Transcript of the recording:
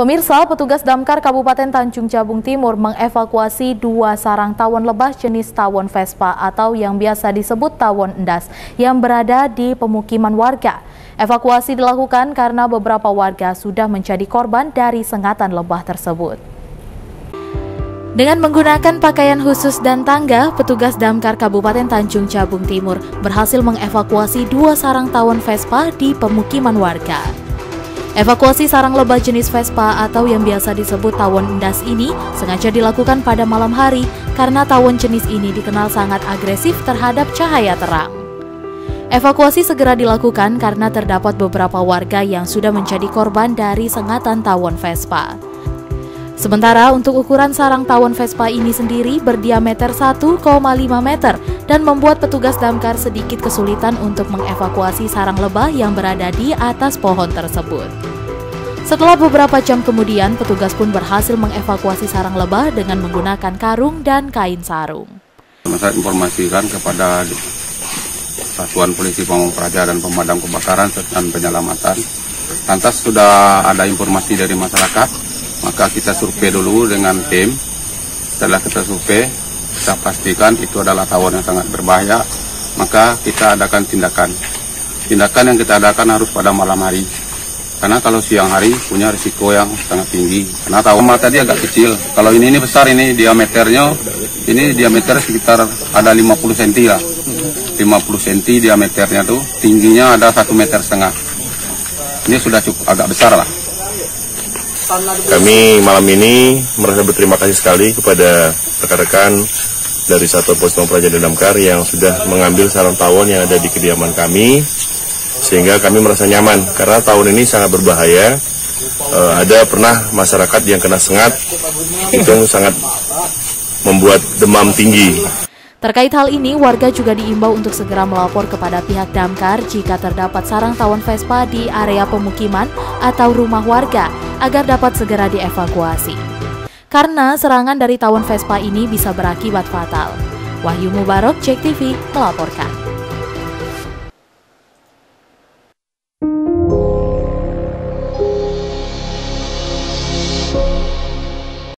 Pemirsa, petugas damkar Kabupaten Tanjung Jabung Timur mengevakuasi dua sarang tawon lebah jenis tawon Vespa atau yang biasa disebut tawon endas yang berada di pemukiman warga. Evakuasi dilakukan karena beberapa warga sudah menjadi korban dari sengatan lebah tersebut. Dengan menggunakan pakaian khusus dan tangga, petugas damkar Kabupaten Tanjung Jabung Timur berhasil mengevakuasi dua sarang tawon Vespa di pemukiman warga. Evakuasi sarang lebah jenis Vespa atau yang biasa disebut tawon endas ini sengaja dilakukan pada malam hari karena tawon jenis ini dikenal sangat agresif terhadap cahaya terang. Evakuasi segera dilakukan karena terdapat beberapa warga yang sudah menjadi korban dari sengatan tawon Vespa. Sementara untuk ukuran sarang tawon Vespa ini sendiri berdiameter 1,5 meter dan membuat petugas damkar sedikit kesulitan untuk mengevakuasi sarang lebah yang berada di atas pohon tersebut. Setelah beberapa jam kemudian, petugas pun berhasil mengevakuasi sarang lebah dengan menggunakan karung dan kain sarung. Saya informasikan kepada Satuan Polisi Pamong Praja dan Pemadam Kebakaran dan Penyelamatan. Lantas sudah ada informasi dari masyarakat. Maka kita survei dulu dengan tim. Setelah kita survei, kita pastikan itu adalah tawon yang sangat berbahaya. Maka kita adakan tindakan. Tindakan yang kita adakan harus pada malam hari. Karena kalau siang hari punya risiko yang sangat tinggi. Karena tawon tadi agak kecil. Kalau ini besar, ini diameternya. Ini diameter sekitar ada 50 cm lah. 50 cm diameternya tuh. Tingginya ada 1,5 meter. Ini sudah cukup agak besar lah. Kami malam ini merasa berterima kasih sekali kepada rekan-rekan dari Satuan Polisi Pamong Praja dan Damkar yang sudah mengambil sarang tawon yang ada di kediaman kami, sehingga kami merasa nyaman karena tawon ini sangat berbahaya. Ada pernah masyarakat yang kena sengat, itu sangat membuat demam tinggi. Terkait hal ini, warga juga diimbau untuk segera melapor kepada pihak damkar jika terdapat sarang tawon Vespa di area pemukiman atau rumah warga agar dapat segera dievakuasi. Karena serangan dari tawon Vespa ini bisa berakibat fatal. Wahyu Mubarok, Jek TV, melaporkan.